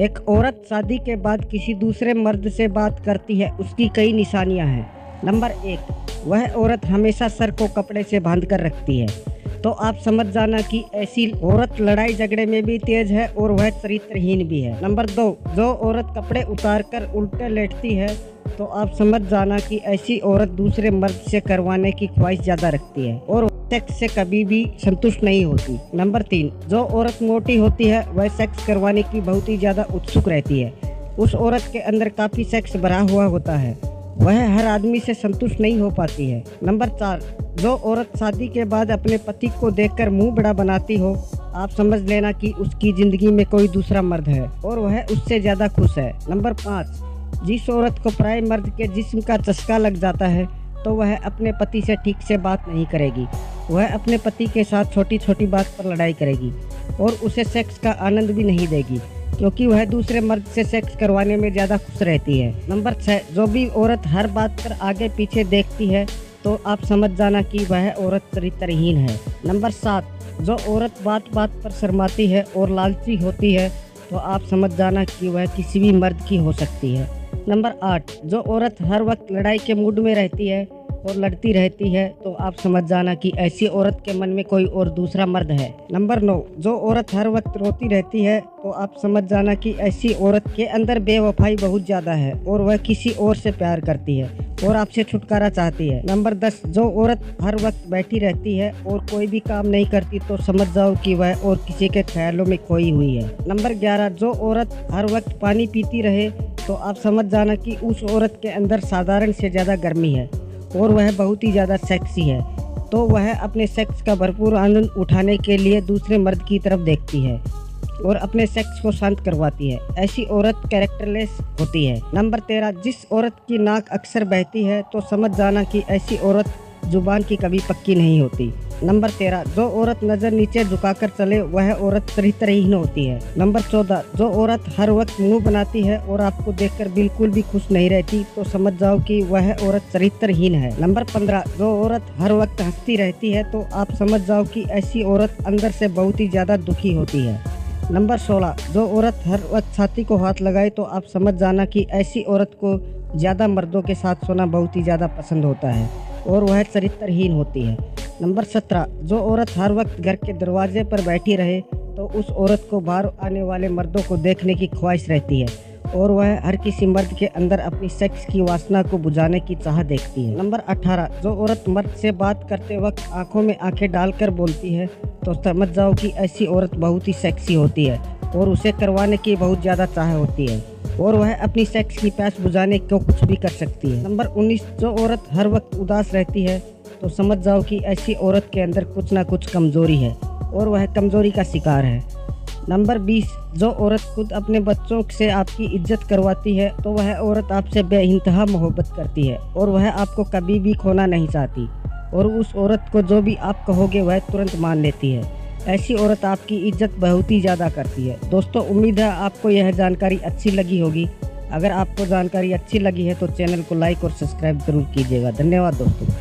एक औरत शादी के बाद किसी दूसरे मर्द से बात करती है, उसकी कई निशानियां हैं। नंबर 1, वह औरत हमेशा सर को कपड़े से बांध कर रखती है, तो आप समझ जाना कि ऐसी औरत लड़ाई झगड़े में भी तेज है और वह चरित्रहीन भी है। नंबर 2, जो औरत कपड़े उतारकर उल्टे लेटती है, तो आप समझ जाना कि ऐसी औरत दूसरे मर्द से करवाने की ख्वाहिश ज़्यादा रखती है और सेक्स से कभी भी संतुष्ट नहीं होती। नंबर 3, जो औरत मोटी होती है वह सेक्स करवाने की बहुत ही ज़्यादा उत्सुक रहती है। उस औरत के अंदर काफ़ी सेक्स भरा हुआ होता है, वह हर आदमी से संतुष्ट नहीं हो पाती है। नंबर 4, जो औरत शादी के बाद अपने पति को देखकर मुंह बड़ा बनाती हो, आप समझ लेना कि उसकी ज़िंदगी में कोई दूसरा मर्द है और वह उससे ज़्यादा खुश है। नंबर 5, जिस औरत को प्राय मर्द के जिस्म का चस्का लग जाता है, तो वह अपने पति से ठीक से बात नहीं करेगी, वह अपने पति के साथ छोटी छोटी बात पर लड़ाई करेगी और उसे सेक्स का आनंद भी नहीं देगी, क्योंकि वह दूसरे मर्द से सेक्स करवाने में ज़्यादा खुश रहती है। नंबर 6, जो भी औरत हर बात पर आगे पीछे देखती है, तो आप समझ जाना कि वह औरत चरित्रहीन है। नंबर 7, जो औरत बात बात पर शर्माती है और लालची होती है, तो आप समझ जाना कि वह किसी भी मर्द की हो सकती है। नंबर 8, जो औरत हर वक्त लड़ाई के मूड में रहती है और लड़ती रहती है, तो आप समझ जाना कि ऐसी औरत के मन में कोई और दूसरा मर्द है। नंबर 9, जो औरत हर वक्त रोती रहती है, तो आप समझ जाना कि ऐसी औरत के अंदर बेवफाई बहुत ज़्यादा है और वह किसी और से प्यार करती है और आपसे छुटकारा चाहती है। नंबर 10, जो औरत हर वक्त बैठी रहती है और कोई भी काम नहीं करती, तो समझ जाओ कि वह और किसी के ख्यालों में खोई हुई है। नंबर 11, जो औरत हर वक्त पानी पीती रहे, तो आप समझ जाना कि उस औरत के अंदर साधारण से ज़्यादा गर्मी है और वह बहुत ही ज़्यादा सेक्सी है, तो वह अपने सेक्स का भरपूर आनंद उठाने के लिए दूसरे मर्द की तरफ देखती है और अपने सेक्स को शांत करवाती है। ऐसी औरत कैरेक्टरलेस होती है। नंबर 13, जिस औरत की नाक अक्सर बहती है, तो समझ जाना कि ऐसी औरत जुबान की कभी पक्की नहीं होती। नंबर 13, जो औरत नज़र नीचे झुकाकर चले, वह औरत चरित्रहीन होती है। नंबर 14, जो औरत हर वक्त मुंह बनाती है और आपको देखकर बिल्कुल भी खुश नहीं रहती, तो समझ जाओ कि वह औरत चरित्रहीन है। नंबर 15, जो औरत हर वक्त हंसती रहती है, तो आप समझ जाओ कि ऐसी औरत अंदर से बहुत ही ज़्यादा दुखी होती है। नंबर 16, जो औरत हर वक्त छाती को हाथ लगाए, तो आप समझ जाना कि ऐसी औरत को ज़्यादा मर्दों के साथ सोना बहुत ही ज़्यादा पसंद होता है और वह चरित्रहीन होती है। नंबर 17, जो औरत हर वक्त घर के दरवाजे पर बैठी रहे, तो उस औरत को बाहर आने वाले मर्दों को देखने की ख्वाहिश रहती है और वह हर किसी मर्द के अंदर अपनी सेक्स की वासना को बुझाने की चाह देखती है। नंबर 18, जो औरत मर्द से बात करते वक्त आंखों में आंखें डालकर बोलती है, तो समझ जाओ कि ऐसी औरत बहुत ही सेक्सी होती है और उसे करवाने की बहुत ज़्यादा चाह होती है और वह अपनी सेक्स की प्यास बुझाने को कुछ भी कर सकती है। नंबर 19, जो औरत हर वक्त उदास रहती है, तो समझ जाओ कि ऐसी औरत के अंदर कुछ ना कुछ कमज़ोरी है और वह कमज़ोरी का शिकार है। नंबर 20, जो औरत खुद अपने बच्चों से आपकी इज्जत करवाती है, तो वह औरत आपसे बेइंतहा मोहब्बत करती है और वह आपको कभी भी खोना नहीं चाहती और उस औरत को जो भी आप कहोगे वह तुरंत मान लेती है। ऐसी औरत आपकी इज्जत बहुत ही ज़्यादा करती है। दोस्तों, उम्मीद है आपको यह जानकारी अच्छी लगी होगी। अगर आपको जानकारी अच्छी लगी है तो चैनल को लाइक और सब्सक्राइब ज़रूर कीजिएगा। धन्यवाद दोस्तों।